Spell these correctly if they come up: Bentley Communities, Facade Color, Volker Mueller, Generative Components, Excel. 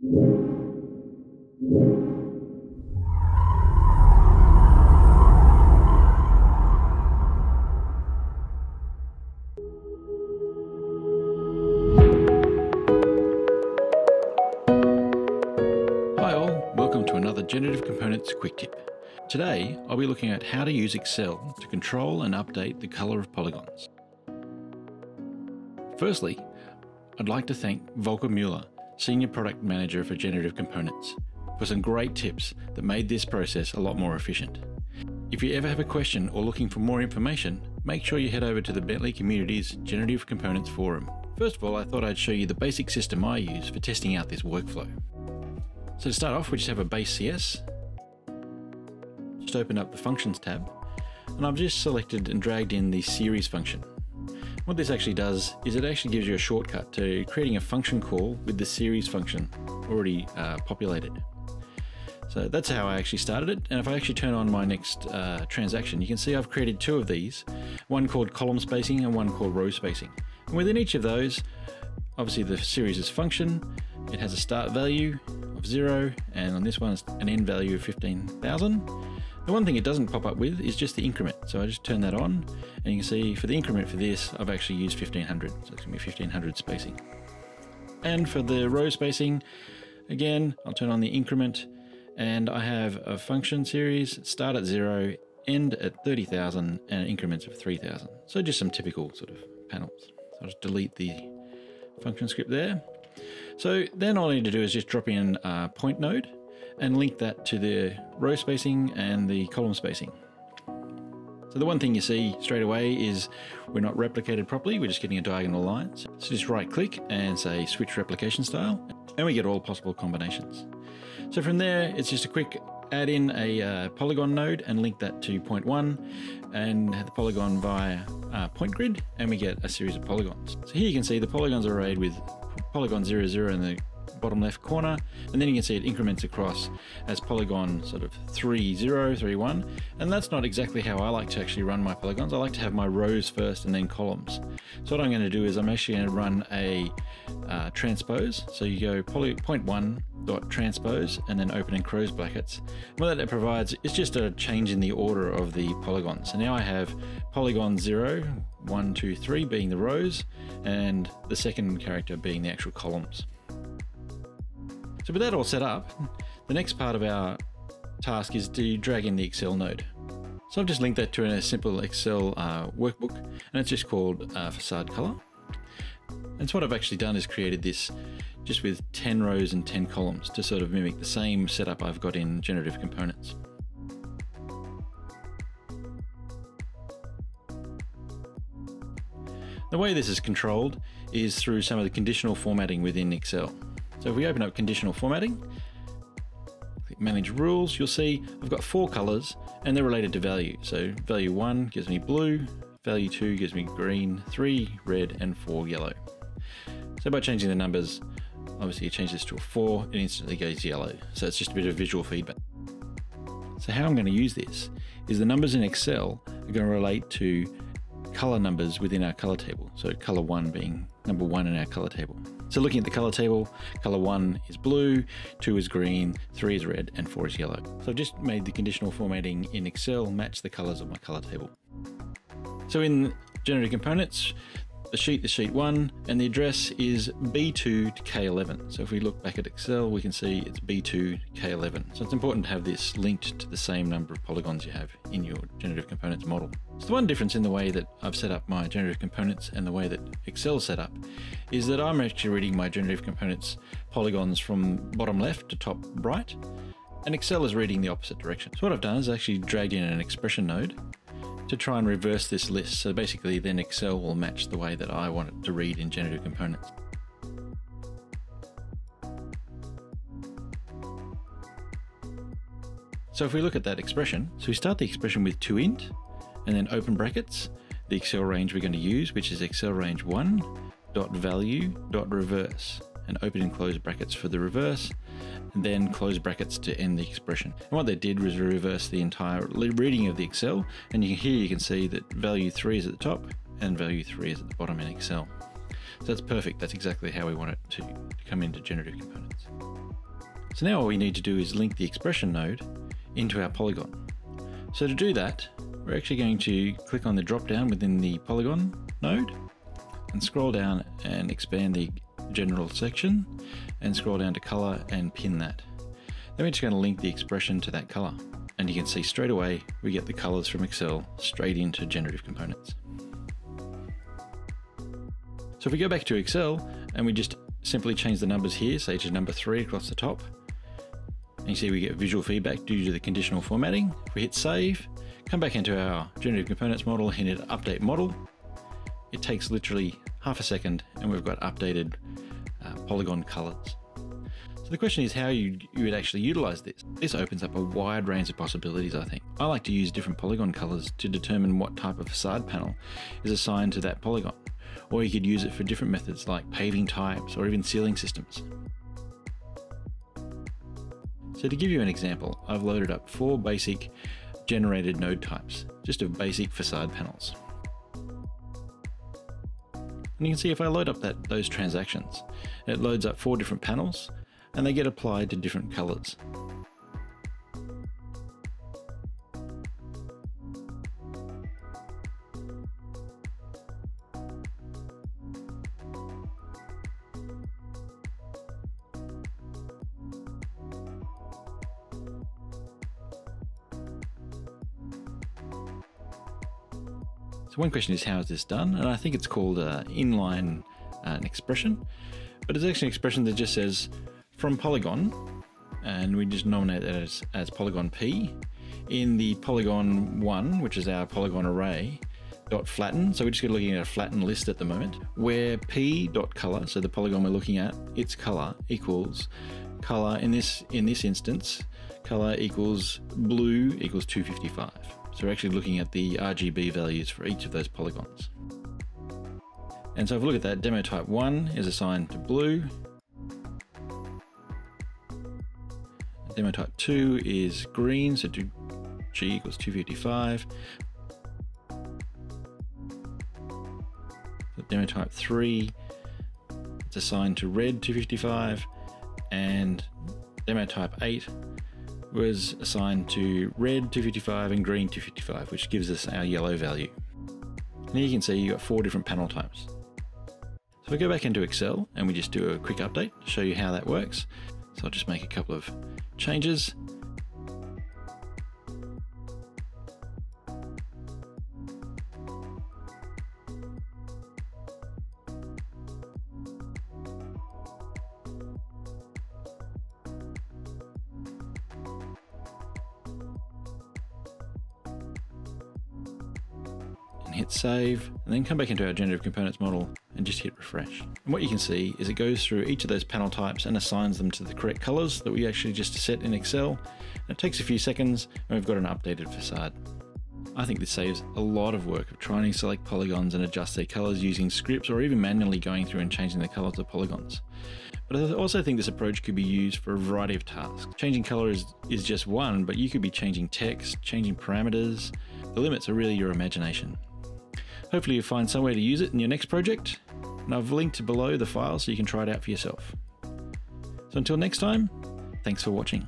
Hi all, welcome to another Generative Components Quick Tip. Today, I'll be looking at how to use Excel to control and update the color of polygons. Firstly, I'd like to thank Volker Mueller, Senior Product Manager for Generative Components, for some great tips that made this process a lot more efficient. If you ever have a question or looking for more information, make sure you head over to the Bentley Communities Generative Components Forum. First of all, I thought I'd show you the basic system I use for testing out this workflow. So to start off, we just have a base CS. Just open up the Functions tab, and I've just selected and dragged in the Series function. What this actually does is it actually gives you a shortcut to creating a function call with the series function already populated. So that's how I actually started it. And if I actually turn on my next transaction, you can see I've created two of these, one called column spacing and one called row spacing. And within each of those, obviously the series is function. It has a start value of 0, and on this one it's an end value of 15,000. The one thing it doesn't pop up with is just the increment. So I just turn that on, and you can see for the increment for this, I've actually used 1500. So it's gonna be 1500 spacing. And for the row spacing, again, I'll turn on the increment, and I have a function series, start at 0, end at 30,000, and increments of 3,000. So just some typical sort of panels. So I'll just delete the function script there. So then all I need to do is just drop in a point node and link that to the row spacing and the column spacing. So the one thing you see straight away is we're not replicated properly, we're just getting a diagonal line. So just right click and say switch replication style, and we get all possible combinations. So from there, it's just a quick add in a polygon node and link that to point 1 and the polygon via point grid, and we get a series of polygons. So here you can see the polygons are arrayed with polygon 0, 0 and the bottom left corner, and then you can see it increments across as polygon sort of 3, 0, 3, 1, and that's not exactly how I like to actually run my polygons. I like to have my rows first and then columns. So what I'm going to do is I'm actually going to run a transpose. So you go point 1 dot transpose and then open and close brackets. And what that provides is just a change in the order of the polygons. So now I have polygon 0, 1, 2, 3 being the rows, and the second character being the actual columns. So with that all set up, the next part of our task is to drag in the Excel node. So I've just linked that to a simple Excel workbook, and it's just called Facade Color. And so what I've actually done is created this just with 10 rows and 10 columns to sort of mimic the same setup I've got in Generative Components. The way this is controlled is through some of the conditional formatting within Excel. So if we open up conditional formatting, click manage rules, you'll see I've got 4 colors and they're related to value. So value 1 gives me blue, value 2 gives me green, 3 red, and 4 yellow. So by changing the numbers, obviously you change this to a 4, it instantly goes yellow. So it's just a bit of visual feedback. So how I'm going to use this is the numbers in Excel are going to relate to color numbers within our color table. So color 1 being number 1 in our color table. So looking at the color table, color 1 is blue, 2 is green, 3 is red, and 4 is yellow. So I've just made the conditional formatting in Excel match the colors of my color table. So in Generative Components, the sheet is sheet 1, and the address is B2 to K11. So if we look back at Excel, we can see it's B2 to K11. So it's important to have this linked to the same number of polygons you have in your Generative Components model. So the one difference in the way that I've set up my Generative Components and the way that Excel's set up is that I'm actually reading my Generative Components polygons from bottom left to top right, and Excel is reading the opposite direction. So what I've done is actually dragged in an expression node to try and reverse this list. So basically then Excel will match the way that I want it to read in Generative Components. So if we look at that expression, so we start the expression with 2int and then open brackets, the Excel range we're going to use, which is Excel range 1.value.reverse, and open and close brackets for the reverse, and then close brackets to end the expression. And what they did was reverse the entire reading of the Excel, and here you can see that value 3 is at the top and value 3 is at the bottom in Excel. So that's perfect. That's exactly how we want it to come into Generative Components. So now all we need to do is link the expression node into our polygon. So to do that, we're actually going to click on the drop down within the polygon node and scroll down and expand the general section and scroll down to color and pin that. Then we're just going to link the expression to that color. And you can see straight away, we get the colors from Excel straight into Generative Components. So if we go back to Excel and we just simply change the numbers here, say to number 3 across the top, and you see we get visual feedback due to the conditional formatting. If we hit save, come back into our Generative Components model and hit update model, it takes literally half a second and we've got updated polygon colors. So the question is how you would actually utilize this. This opens up a wide range of possibilities, I think. I like to use different polygon colors to determine what type of facade panel is assigned to that polygon. Or you could use it for different methods like paving types or even ceiling systems. So to give you an example, I've loaded up 4 basic generated node types, just of basic facade panels. And you can see if I load up those transactions, it loads up 4 different panels and they get applied to different colors. One question is how is this done, and I think it's called inline an expression, but it's actually an expression that just says from polygon, and we just nominate that as polygon P in the polygon 1, which is our polygon array dot flatten. So we're just looking at a flattened list at the moment where P dot color, so the polygon we're looking at, its color equals color in this instance, color equals blue equals 255. So we're actually looking at the RGB values for each of those polygons. And so if we look at that, demo type 1 is assigned to blue. Demo type 2 is green, so G equals 255. Demo type 3, it's assigned to red, 255. And demo type 8 was assigned to red 255 and green 255, which gives us our yellow value. And here you can see you've got 4 different panel types. So we go back into Excel and we just do a quick update to show you how that works. So I'll just make a couple of changes. Hit save, and then come back into our Generative Components model and just hit refresh. And what you can see is it goes through each of those panel types and assigns them to the correct colors that we actually just set in Excel. And it takes a few seconds and we've got an updated facade. I think this saves a lot of work of trying to select polygons and adjust their colors using scripts or even manually going through and changing the colors of polygons. But I also think this approach could be used for a variety of tasks. Changing color is just one, but you could be changing text, changing parameters. The limits are really your imagination. Hopefully you'll find some way to use it in your next project, and I've linked below the file so you can try it out for yourself. So until next time, thanks for watching.